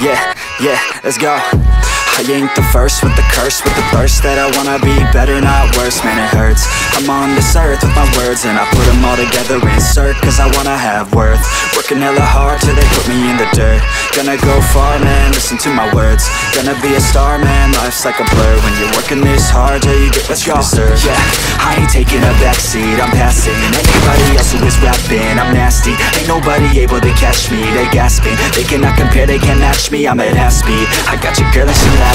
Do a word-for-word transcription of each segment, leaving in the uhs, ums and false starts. yeah, yeah, let's go. I ain't the first with the curse, with the burst that I wanna be better, not worse, man it hurts. I'm on this earth with my words and I put them all together, insert, cause I wanna have worth. Working hella hard till they put me in the dirt. Gonna go far, man, listen to my words. Gonna be a star, man, life's like a blur. When you're working this hard, yeah, you get what you deserve. Yeah, I ain't taking a backseat, I'm passing anybody else who is rapping. I'm nasty, ain't nobody able to catch me. They gasping, they cannot compare, they can't match me. I'm at half speed, I got your girl and she laughing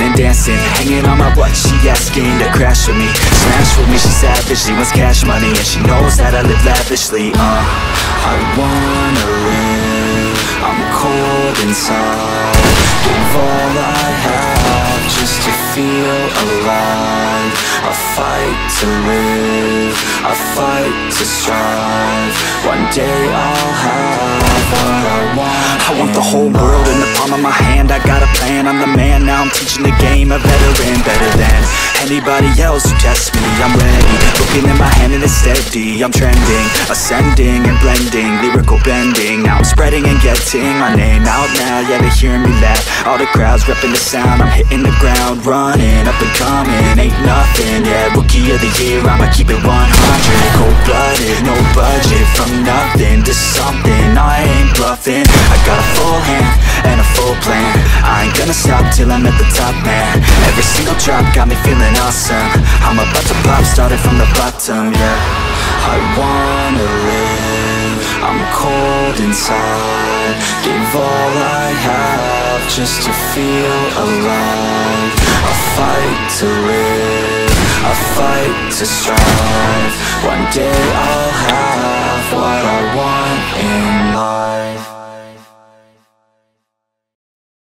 and dancing, hanging on my butt, she asking to crash with me, smash with me, she's savage, she wants cash money, and she knows that I live lavishly, uh, I wanna live, I'm cold inside, give all I have, just to feel alive, I fight to live, I fight to strive, one day I'll have what I want. I want the whole world in the palm of my hand, I got a plan, I'm the man, now I'm teaching the game, a veteran, better than anybody else who tests me, I'm ready, looking in my hand and it's steady, I'm trending, ascending and blending, lyrical bending, now I'm spreading and getting my name out now, yeah they're hearing me laugh, all the crowds repping the sound, I'm hitting the ground, running, up and coming, ain't nothing, yeah, rookie of the year, I'ma keep it one hundred, cold-blooded, no budget, from nothing to something, I ain't bluffing, I got a full hand, and a full plan, I ain't gonna stop till I'm at the top, man, every single drop got me feeling awesome, I'm about to pop, started from the bottom, yeah, I wanna live, I'm cold inside, give all I have, just to feel alive, I fight to live, I fight to strive, one day I'll have what I want in life.